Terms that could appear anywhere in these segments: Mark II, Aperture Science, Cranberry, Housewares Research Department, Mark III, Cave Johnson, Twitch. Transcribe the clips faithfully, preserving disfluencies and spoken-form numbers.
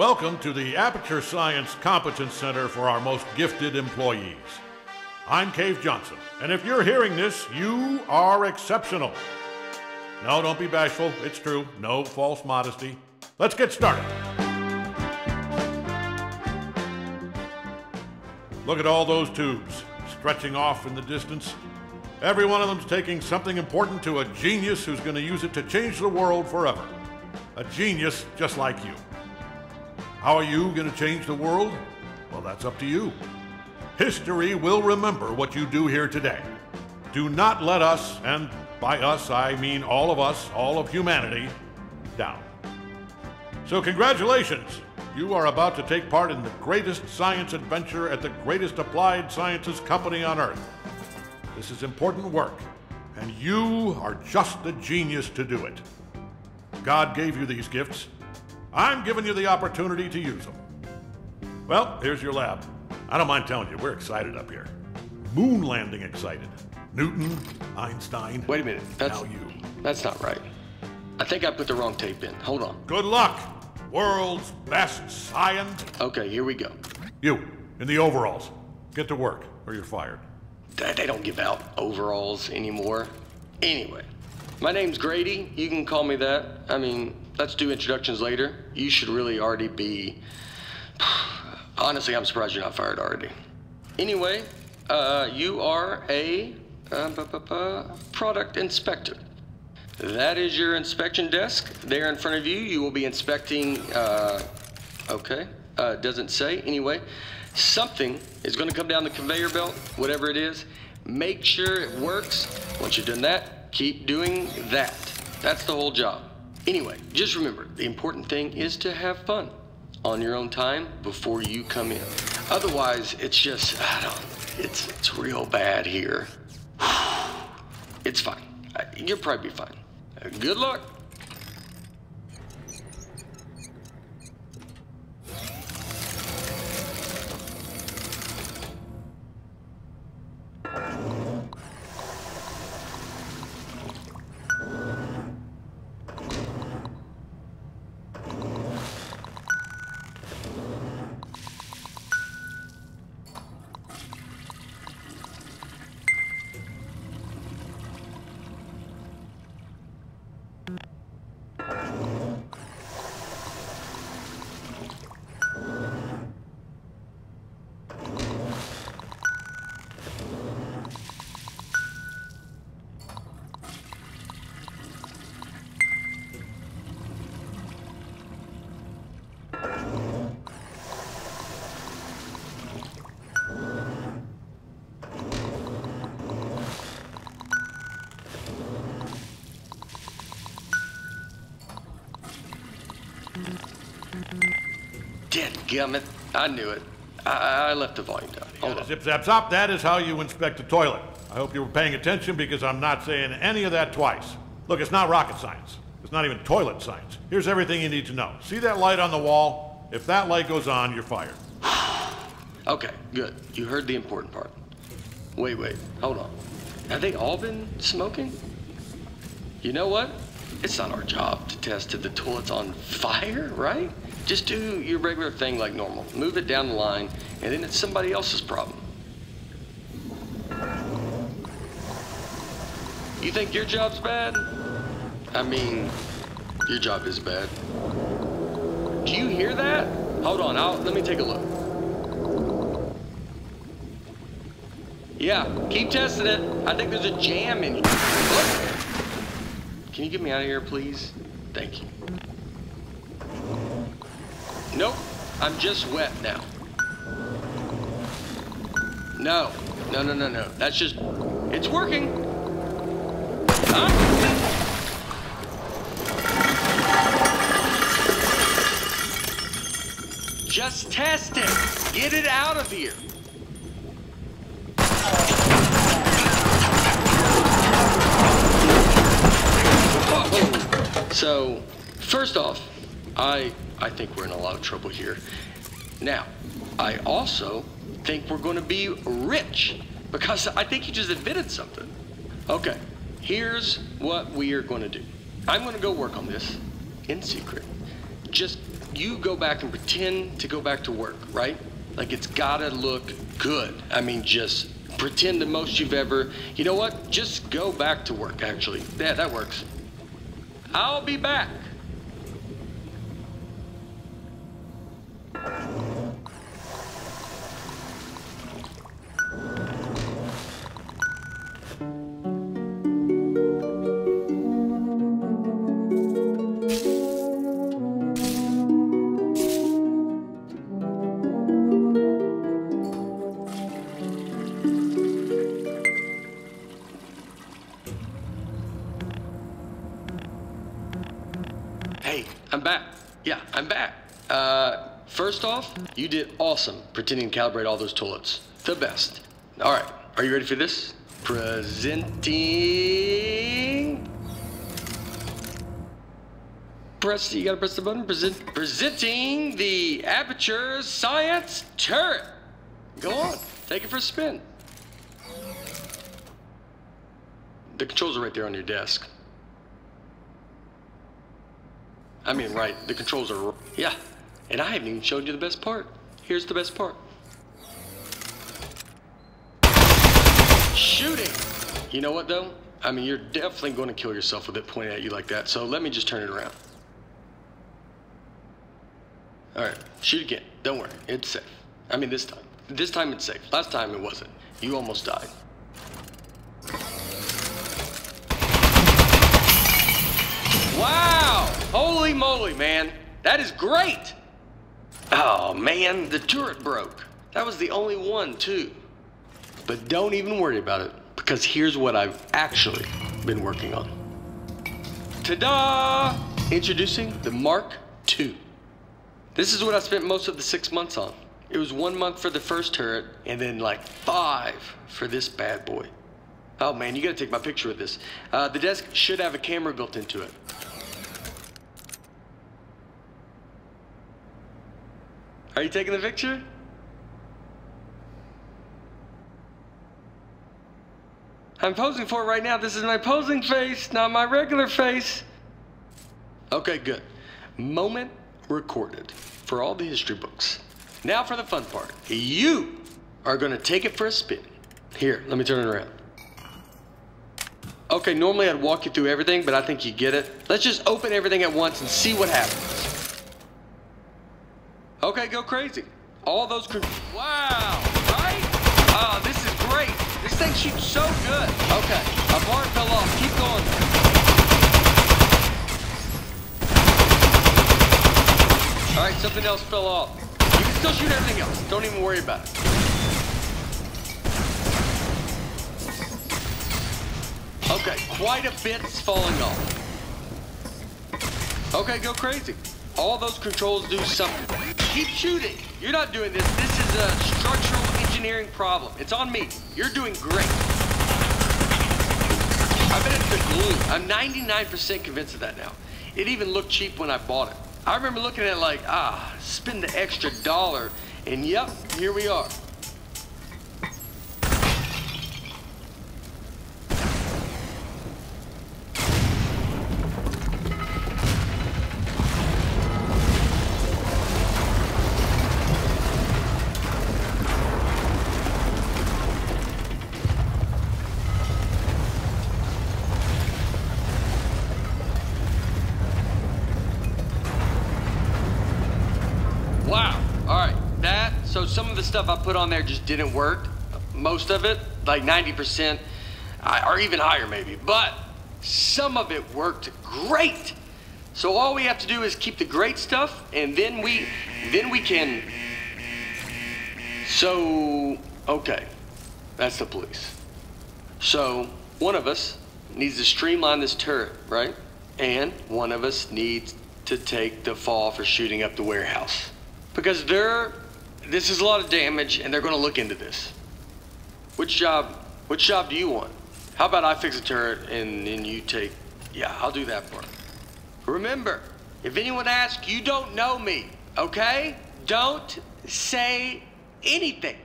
Welcome to the Aperture Science Competence Center for our most gifted employees. I'm Cave Johnson, and if you're hearing this, you are exceptional. No, don't be bashful, it's true, no false modesty. Let's get started. Look at all those tubes stretching off in the distance. Every one of them's taking something important to a genius who's going to use it to change the world forever. A genius just like you. How are you going to change the world? Well, that's up to you. History will remember what you do here today. Do not let us, and by us I mean all of us, all of humanity, down. So congratulations! You are about to take part in the greatest science adventure at the greatest applied sciences company on Earth. This is important work, and you are just the genius to do it. God gave you these gifts. I'm giving you the opportunity to use them. Well, here's your lab. I don't mind telling you, we're excited up here. Moon landing excited. Newton, Einstein. Wait a minute. That's, now you. That's not right. I think I put the wrong tape in. Hold on. Good luck. World's best science. Okay, here we go. You, in the overalls. Get to work, or you're fired. They don't give out overalls anymore. Anyway, my name's Grady. You can call me that. I mean, let's do introductions later. You should really already be... Honestly, I'm surprised you're not fired already. Anyway, uh, you are a uh, bu bu bu, product inspector. That is your inspection desk. There in front of you, you will be inspecting... Uh, okay, uh, doesn't say. Anyway, something is going to come down the conveyor belt, whatever it is. Make sure it works. Once you've done that, keep doing that. That's the whole job. Anyway, just remember, the important thing is to have fun on your own time before you come in. Otherwise, it's just, I don't, it's, it's real bad here. It's fine. You'll probably be fine. Good luck. Dadgummit, I knew it. I, I left the volume down. Hold on. Zip, zap, zop, that is how you inspect a toilet. I hope you were paying attention because I'm not saying any of that twice. Look, it's not rocket science. It's not even toilet science. Here's everything you need to know. See that light on the wall? If that light goes on, you're fired. Okay, good. You heard the important part. Wait, wait, hold on. Have they all been smoking? You know what? It's not our job to test if the toilet's on fire, right? Just do your regular thing like normal. Move it down the line, and then it's somebody else's problem. You think your job's bad? I mean, your job is bad. Do you hear that? Hold on, I'll, let me take a look. Yeah, keep testing it. I think there's a jam in here. Look. Can you get me out of here, please? Thank you. Nope, I'm just wet now. No, no, no, no, no. That's just, it's working. Huh? Just test it. Get it out of here. So, first off, I I think we're in a lot of trouble here. Now, I also think we're going to be rich because I think you just admitted something. Okay, here's what we are going to do. I'm going to go work on this in secret. Just you go back and pretend to go back to work, right? Like, it's gotta look good. I mean, just pretend the most you've ever, you know what? Just go back to work, actually. Yeah, that works. I'll be back. I'm back. Yeah, I'm back. Uh, first off, you did awesome pretending to calibrate all those toilets. The best. All right, are you ready for this? Presenting. Press, you gotta press the button. Present, presenting the Aperture Science turret. Go on, take it for a spin. The controls are right there on your desk. I mean, right, the controls are... Yeah, and I haven't even showed you the best part. Here's the best part. Shooting! You know what, though? I mean, you're definitely going to kill yourself with it pointed at you like that, so let me just turn it around. All right, shoot again. Don't worry, it's safe. I mean, this time. This time it's safe. Last time it wasn't. You almost died. Wow! Holy moly, man! That is great! Oh, man, the turret broke. That was the only one, too. But don't even worry about it, because here's what I've actually been working on. Ta-da! Introducing the Mark two. This is what I spent most of the six months on. It was one month for the first turret, and then like five for this bad boy. Oh, man, you gotta take my picture with this. Uh, the desk should have a camera built into it. Are you taking the picture? I'm posing for it right now. This is my posing face, not my regular face. Okay, good. Moment recorded for all the history books. Now for the fun part. You are gonna take it for a spin. Here, let me turn it around. Okay, normally I'd walk you through everything, but I think you get it. Let's just open everything at once and see what happens. Okay, go crazy. All those... Wow, right? Wow, this is great. This thing shoots so good. Okay, a bar fell off. Keep going. All right, something else fell off. You can still shoot everything else. Don't even worry about it. Okay, quite a bit's falling off. Okay, go crazy. All those controls do something. Keep shooting. You're not doing this. This is a structural engineering problem. It's on me. You're doing great. I bet it's the glue. I'm ninety-nine percent convinced of that now. It even looked cheap when I bought it. I remember looking at it like, ah, spend the extra dollar, and yep, here we are. Some of the stuff I put on there just didn't work. Most of it, like ninety percent, or even higher maybe, but some of it worked great. So all we have to do is keep the great stuff, and then we, then we can... So, okay, that's the police. So one of us needs to streamline this turret, right? And one of us needs to take the fall for shooting up the warehouse, because they're... This is a lot of damage, and they're going to look into this. Which job, which job do you want? How about I fix a turret, and then you take... Yeah, I'll do that part. Remember, if anyone asks, you don't know me, okay? Don't say anything.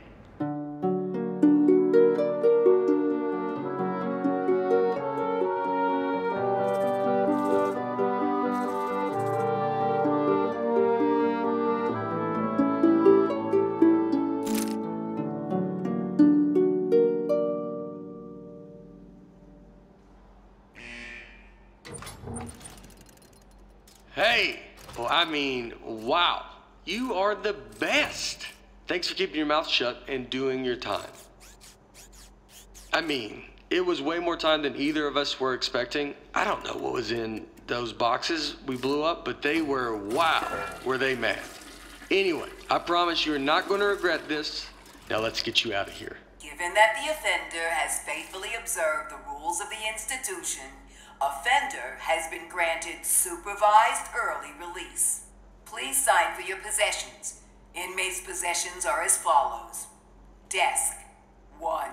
Hey, well, I mean, wow. You are the best. Thanks for keeping your mouth shut and doing your time. I mean, it was way more time than either of us were expecting. I don't know what was in those boxes we blew up, but they were, wow, were they mad. Anyway, I promise you're not going to regret this. Now let's get you out of here. Given that the offender has faithfully observed the rules of the institution, offender has been granted supervised early release. Please sign for your possessions. Inmates' possessions are as follows. Desk, one.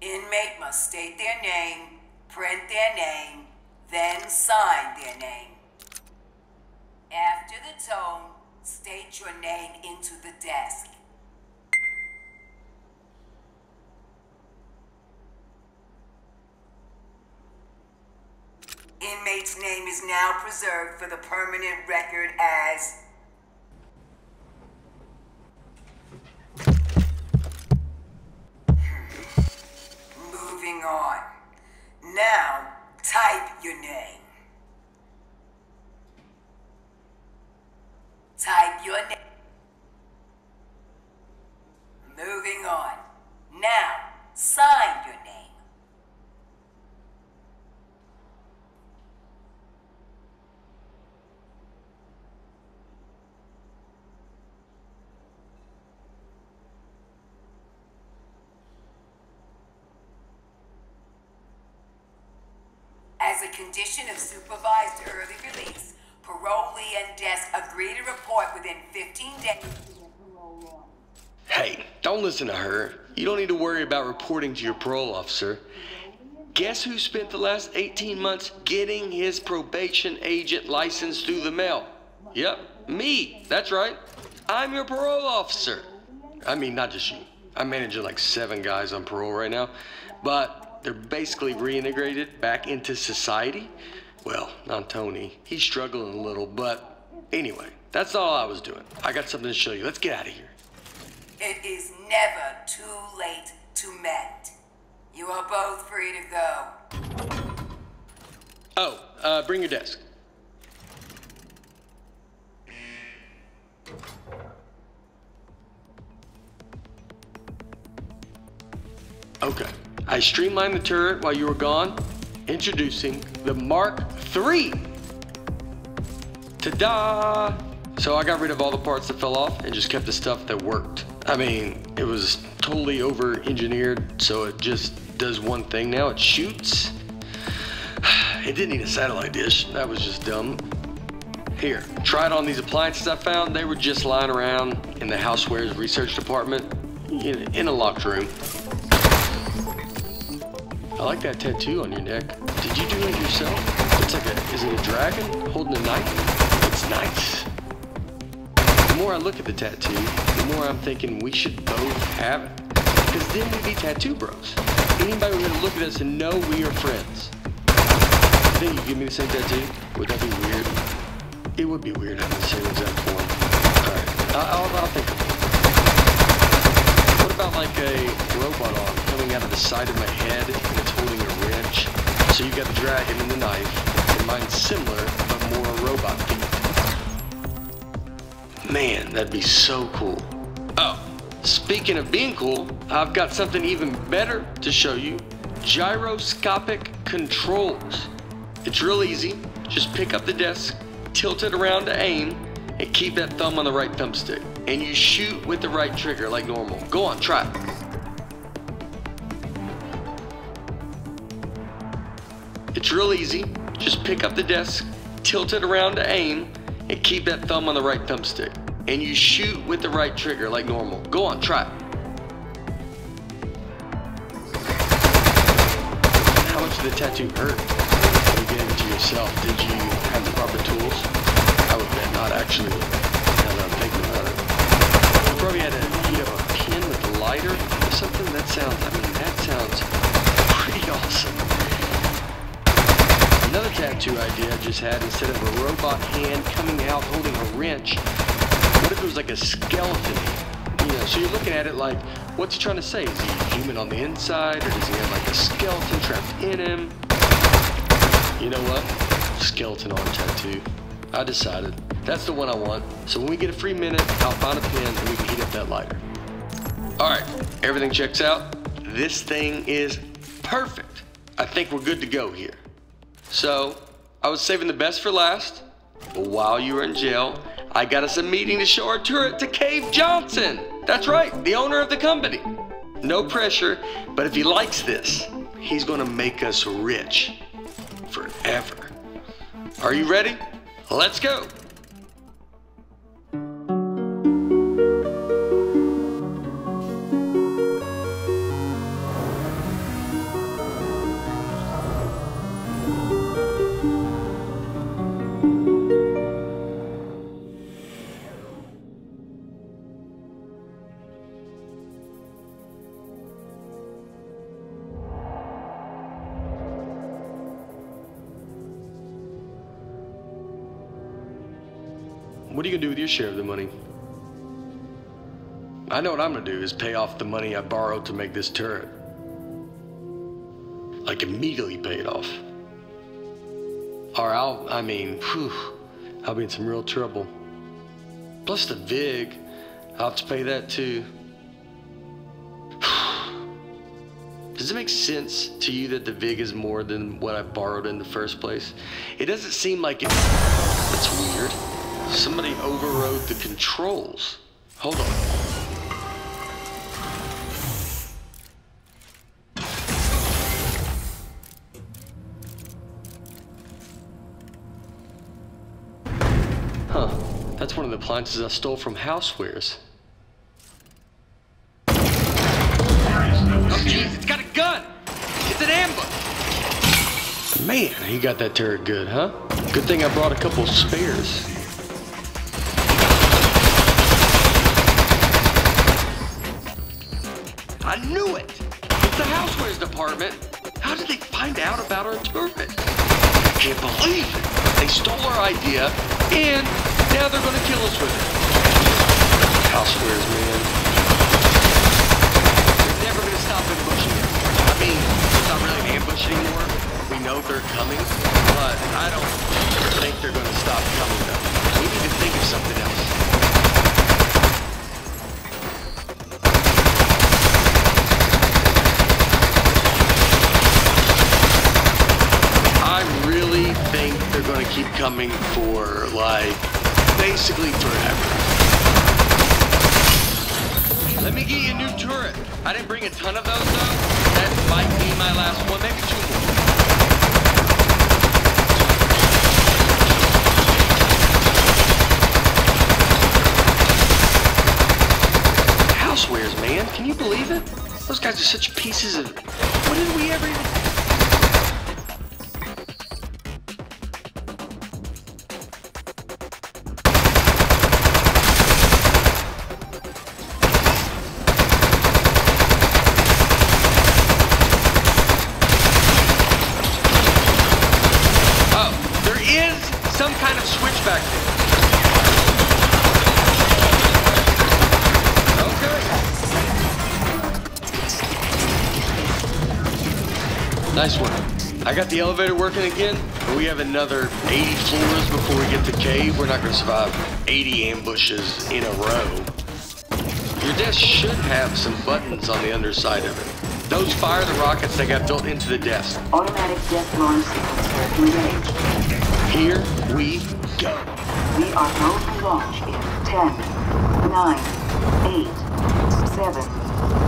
Inmate must state their name, print their name, then sign their name. After the tone, state your name into the desk. Inmate's name is now preserved for the permanent record as... Moving on. Now, type your name. Type your name. Moving on. Now, sign your name. As a condition of supervised early release, parolee and desk agree to report within fifteen days to their parole law. Hey, don't listen to her. You don't need to worry about reporting to your parole officer. Guess who spent the last eighteen months getting his probation agent license through the mail? Yep, me. That's right. I'm your parole officer. I mean, not just you. I'm managing like seven guys on parole right now, but they're basically reintegrated back into society. Well, not Tony. He's struggling a little, but anyway, that's all I was doing. I got something to show you. Let's get out of here. It is never too late to mend. You are both free to go. Oh, uh, bring your desk. Okay. I streamlined the turret while you were gone. Introducing the Mark three. Ta-da! So I got rid of all the parts that fell off and just kept the stuff that worked. I mean, it was totally over-engineered, so it just does one thing now. It shoots. It didn't need a satellite dish. That was just dumb. Here, tried on these appliances I found. They were just lying around in the Housewares Research Department in a locked room. I like that tattoo on your neck. Did you do it yourself? It's like a, is it a dragon holding a knife? It's nice. The more I look at the tattoo, the more I'm thinking we should both have it. Because then we'd be tattoo bros. Anybody would look at us and know we are friends. Then you give me the same tattoo? Would that be weird? It would be weird having the same exact form. Alright, I'll, I'll, I'll think of it. What about like a robot arm coming out of the side of my head and it's holding a wrench? So you've got the dragon and the knife, and mine's similar but more a robot thing. Man, that'd be so cool. Oh, speaking of being cool, I've got something even better to show you. Gyroscopic controls. It's real easy. Just pick up the desk, tilt it around to aim, and keep that thumb on the right thumbstick. And you shoot with the right trigger like normal. Go on, try it. It's real easy. Just pick up the desk, tilt it around to aim, and keep that thumb on the right thumbstick. And you shoot with the right trigger like normal. Go on, try it. How much did the tattoo hurt? You gave it to yourself. Did you have the proper tools? I would bet not actually. Now that I'm thinking about it. Probably had a, you know, a pin with a lighter or something. That sounds, I mean, that sounds pretty awesome. Another tattoo idea I just had, instead of a robot hand coming out holding a wrench, what if it was like a skeleton? You know, so you're looking at it like, what's he trying to say? Is he human on the inside, or does he have like a skeleton trapped in him? You know what? Skeleton arm tattoo. I decided that's the one I want. So when we get a free minute, I'll find a pin and we can heat up that lighter. All right, everything checks out. This thing is perfect. I think we're good to go here. So I was saving the best for last, but while you were in jail, I got us a meeting to show our turret to Cave Johnson. That's right, the owner of the company. No pressure, but if he likes this, he's gonna make us rich forever. Are you ready? Let's go. What are you gonna do with your share of the money? I know what I'm gonna do is pay off the money I borrowed to make this turret. Like immediately pay it off. Or I'll, I mean, whew, I'll be in some real trouble. Plus the vig, I'll have to pay that too. Does it make sense to you that the vig is more than what I borrowed in the first place? It doesn't seem like it. That's weird. Somebody overrode the controls. Hold on. Huh. That's one of the appliances I stole from Housewares. Oh, jeez. It's got a gun. It's an ambush. Man, he got that turret good, huh? Good thing I brought a couple spares. I knew it! It's the Housewares Department! How did they find out about our turret? I can't believe it! They stole our idea, and now they're gonna kill us with it. Housewares, man. They're never gonna stop ambushing us. I mean, it's not really an ambush anymore. We know they're coming, but I don't think they're gonna stop coming, though. We need to think of something else. Think they're gonna keep coming for, like, basically forever. Let me get you a new turret. I didn't bring a ton of those, though. That might be my last one, maybe two more. Housewares, man. Can you believe it? Those guys are such pieces of... What did we ever even... Some kind of switch back there. Okay. Nice one. I got the elevator working again, but we have another eighty floors before we get to Cave. We're not going to survive eighty ambushes in a row. Your desk should have some buttons on the underside of it. Those fire the rockets that got built into the desk. Automatic death launch sequence engaged. Here we go. We are going to launch in ten, nine, eight, seven.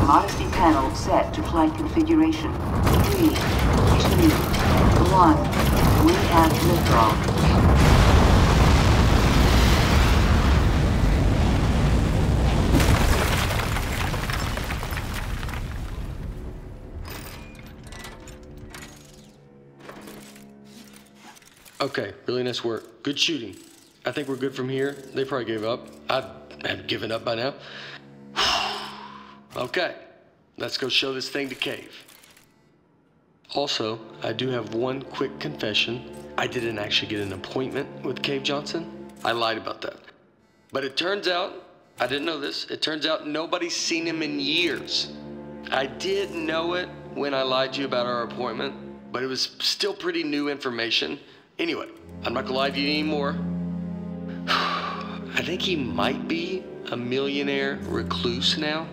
Modesty panel set to flight configuration. three, two, one. We have liftoff. Okay, really nice work. Good shooting. I think we're good from here. They probably gave up. I have given up by now. Okay, let's go show this thing to Cave. Also, I do have one quick confession. I didn't actually get an appointment with Cave Johnson. I lied about that. But it turns out, I didn't know this, it turns out nobody's seen him in years. I did know it when I lied to you about our appointment, but it was still pretty new information. Anyway, I'm not gonna lie to you anymore. I think he might be a millionaire recluse now,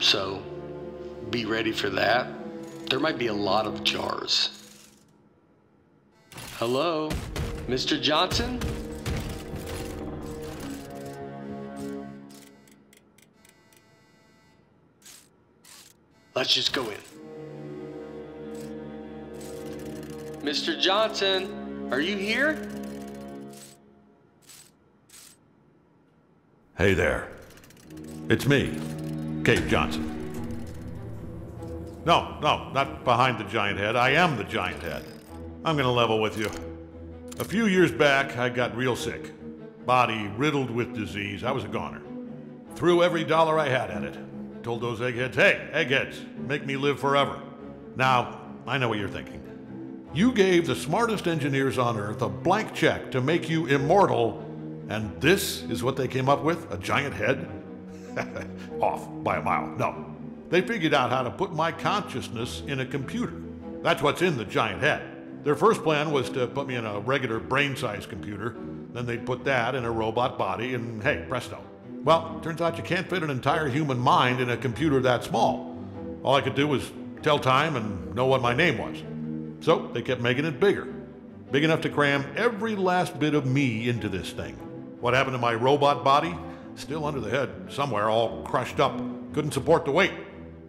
so be ready for that. There might be a lot of jars. Hello, Mister Johnson? Let's just go in. Mister Johnson, are you here? Hey there. It's me, Cave Johnson. No, no, not behind the giant head. I am the giant head. I'm gonna level with you. A few years back, I got real sick. Body riddled with disease. I was a goner. Threw every dollar I had at it. Told those eggheads, hey, eggheads, make me live forever. Now, I know what you're thinking. You gave the smartest engineers on Earth a blank check to make you immortal, and this is what they came up with? A giant head? Off by a mile. No. They figured out how to put my consciousness in a computer. That's what's in the giant head. Their first plan was to put me in a regular brain-sized computer. Then they'd put that in a robot body and, hey, presto. Well, turns out you can't fit an entire human mind in a computer that small. All I could do was tell time and know what my name was. So they kept making it bigger. Big enough to cram every last bit of me into this thing. What happened to my robot body? Still under the head, somewhere, all crushed up. Couldn't support the weight.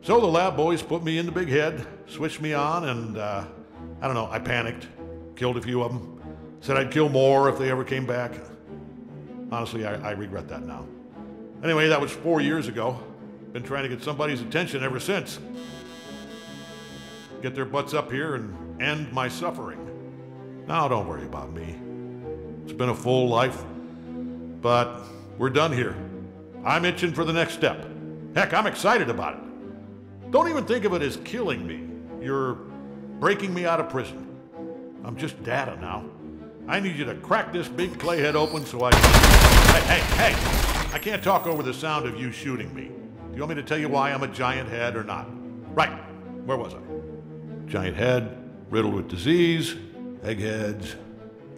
So the lab boys put me in the big head, switched me on, and, uh, I don't know, I panicked. Killed a few of them. Said I'd kill more if they ever came back. Honestly, I, I regret that now. Anyway, that was four years ago. Been trying to get somebody's attention ever since. Get their butts up here and end my suffering. Now, don't worry about me. It's been a full life. But we're done here. I'm itching for the next step. Heck, I'm excited about it. Don't even think of it as killing me. You're breaking me out of prison. I'm just data now. I need you to crack this big clay head open so I can... Hey, hey, hey! I can't talk over the sound of you shooting me. Do you want me to tell you why I'm a giant head or not? Right. Where was I? Giant head, riddled with disease, eggheads,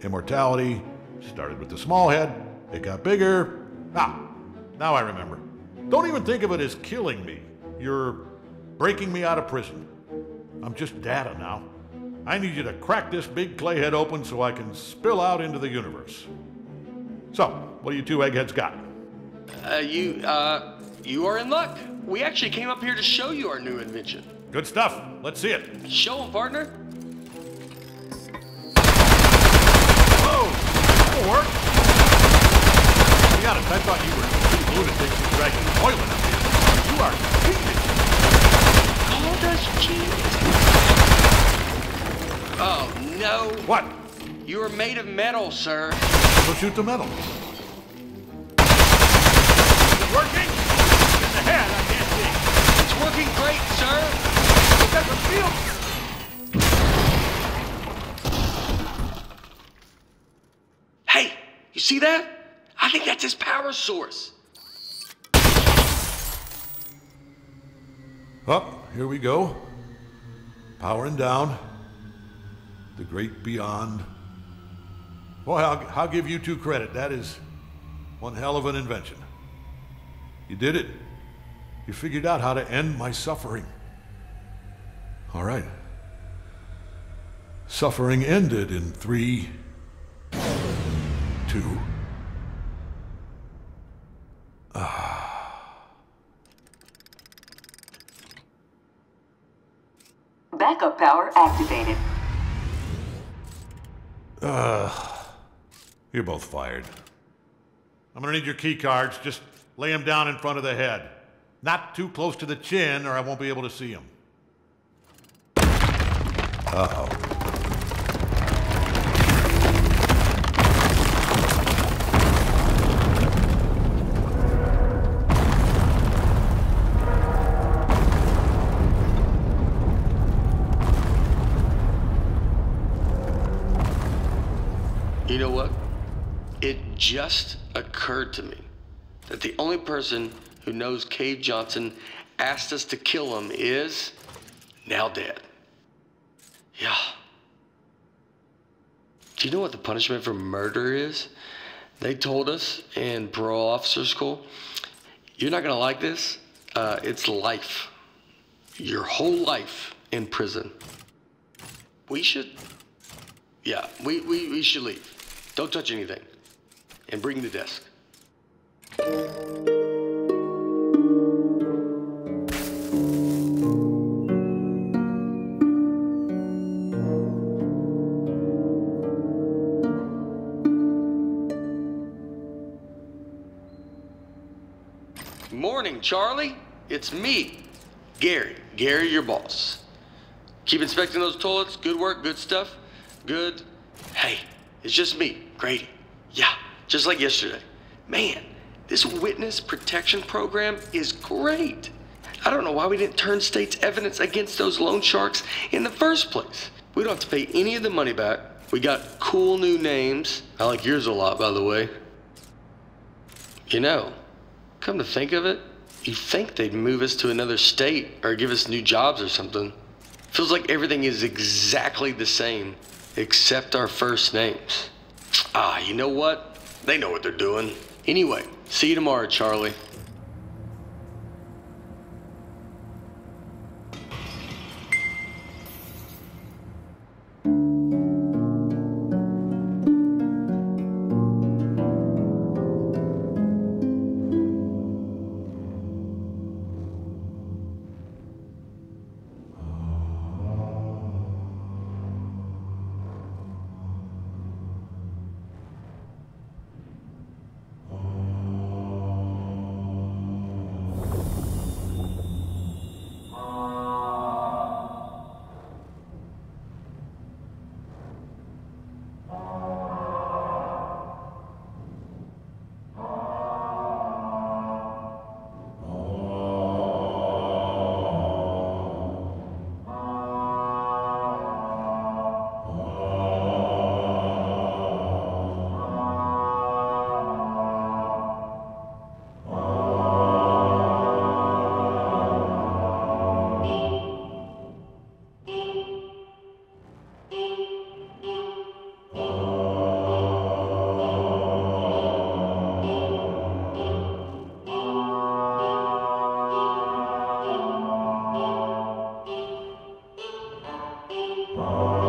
immortality. Started with the small head. It got bigger. Ah, now I remember. Don't even think of it as killing me. You're breaking me out of prison. I'm just data now. I need you to crack this big clay head open so I can spill out into the universe. So, what do you two eggheads got? Uh, you, uh, you are in luck. We actually came up here to show you our new invention. Good stuff. Let's see it. Show them, partner. Whoa! That'll work. I thought you were two lunatics who dragged an oil in up here. You are genius. Called us genius. Oh, no. What? You are made of metal, sir. So shoot the metal. Is it working? In the head, I can't see. It's working great, sir. It doesn't feel... Hey, you see that? I think that's his power source. Up, here we go. Powering down. The great beyond. Boy, I'll, I'll give you two credit. That is one hell of an invention. You did it. You figured out how to end my suffering. All right. Suffering ended in three, two... Backup power activated. Uh, you're both fired. I'm gonna need your key cards. Just lay them down in front of the head. Not too close to the chin or I won't be able to see them. Uh-oh. You know what? It just occurred to me that the only person who knows Cave Johnson asked us to kill him is now dead. Yeah. Do you know what the punishment for murder is? They told us in parole officer school, you're not gonna like this, uh, it's life. Your whole life in prison. We should, yeah, we, we, we should leave. Don't touch anything. And bring the desk. Morning, Charlie. It's me, Gary. Gary, your boss. Keep inspecting those toilets. Good work, good stuff. Good. Hey, it's just me, Grady. Yeah, just like yesterday. Man, this witness protection program is great. I don't know why we didn't turn state's evidence against those loan sharks in the first place. We don't have to pay any of the money back. We got cool new names. I like yours a lot, by the way. You know, come to think of it, you'd think they'd move us to another state or give us new jobs or something. Feels like everything is exactly the same except our first names. Ah, you know what? They know what they're doing. Anyway, see you tomorrow, Charlie. Oh.